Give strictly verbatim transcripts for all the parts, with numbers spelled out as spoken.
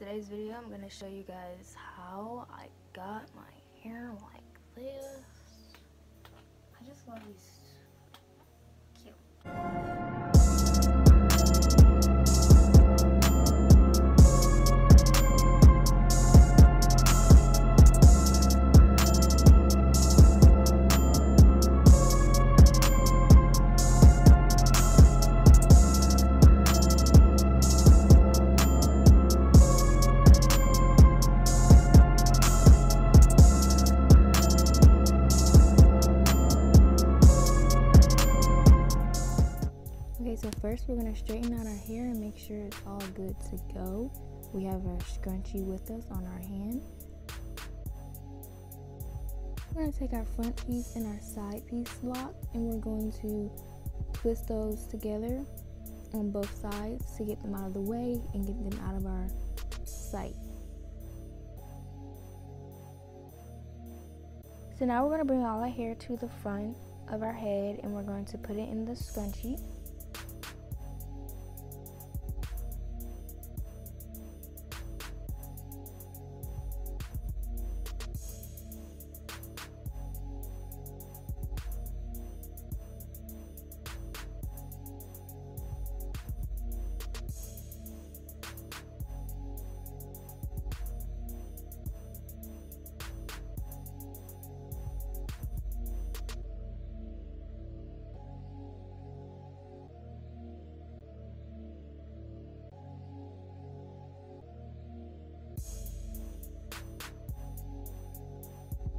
Today's video I'm going to show you guys how I got my hair like this. I just love these. Cute. So first we're going to straighten out our hair and make sure it's all good to go. We have our scrunchie with us on our hand. We're going to take our front piece and our side piece lock, and we're going to twist those together on both sides to get them out of the way and get them out of our sight. So now we're going to bring all our hair to the front of our head, and we're going to put it in the scrunchie.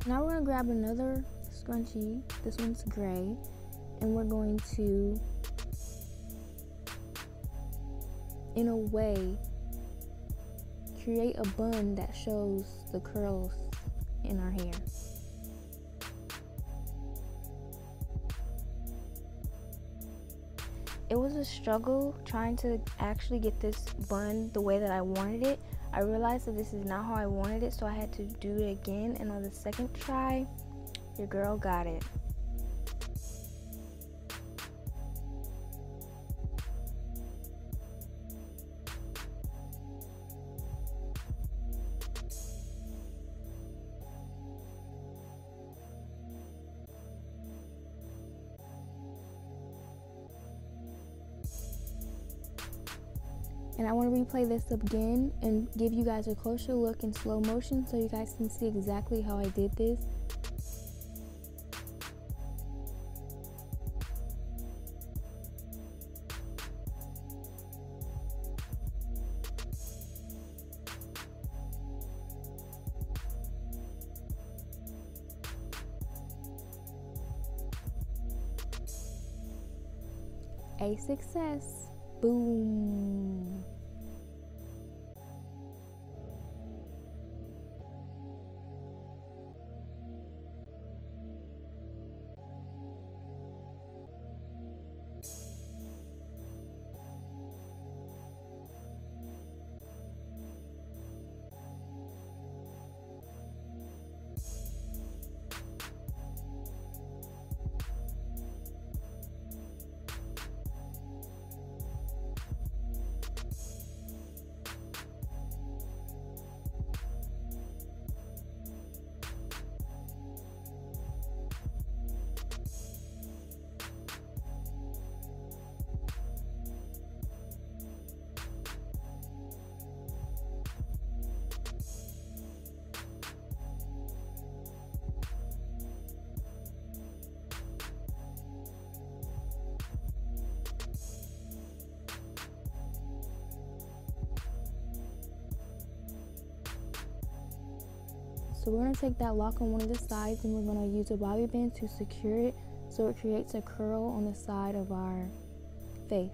Now we're going to grab another scrunchie, this one's gray, and we're going to, in a way, create a bun that shows the curls in our hair. It was a struggle trying to actually get this bun the way that I wanted it. I realized that this is not how I wanted it, so I had to do it again, and on the second try, your girl got it. And I want to replay this again and give you guys a closer look in slow motion so you guys can see exactly how I did this. A success! Boom! So we're going to take that lock on one of the sides, and we're going to use a bobby pin to secure it so it creates a curl on the side of our face.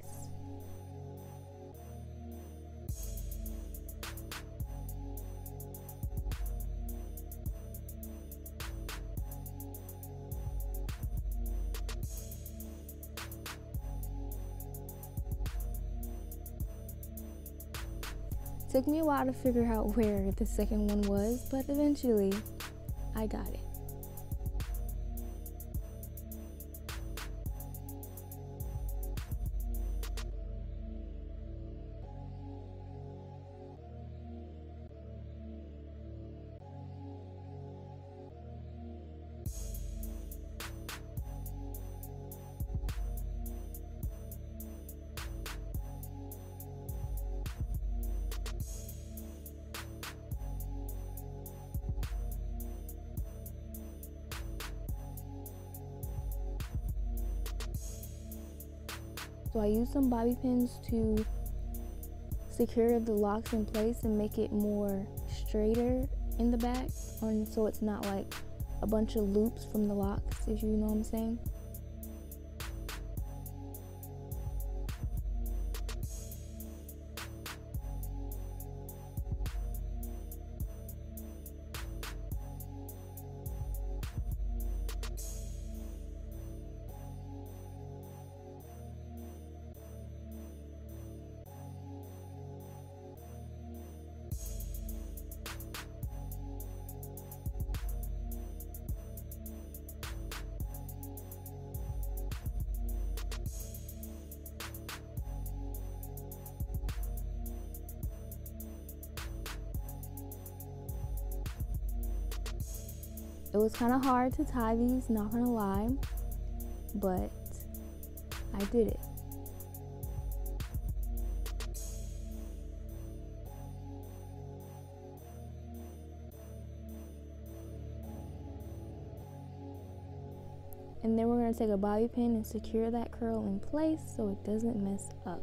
Took me a while to figure out where the second one was, but eventually I got it. So I used some bobby pins to secure the locks in place and make it more straighter in the back, and so it's not like a bunch of loops from the locks, if you know what I'm saying. It was kind of hard to tie these, not gonna lie, but I did it. And then we're gonna take a bobby pin and secure that curl in place so it doesn't mess up.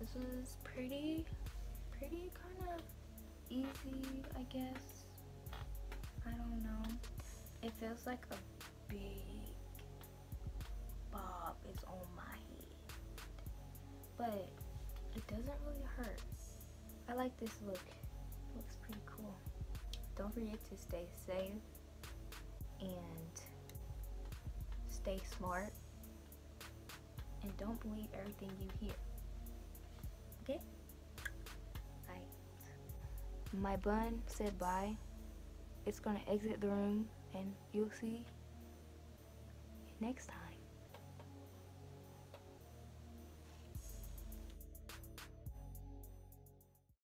This was pretty, pretty kind of easy, I guess. I don't know. It feels like a big bob is on my head, but it doesn't really hurt. I like this look. It looks pretty cool. Don't forget to stay safe and stay smart. And don't believe everything you hear. Okay. Right. My bun said bye. It's gonna exit the room and you'll see next time.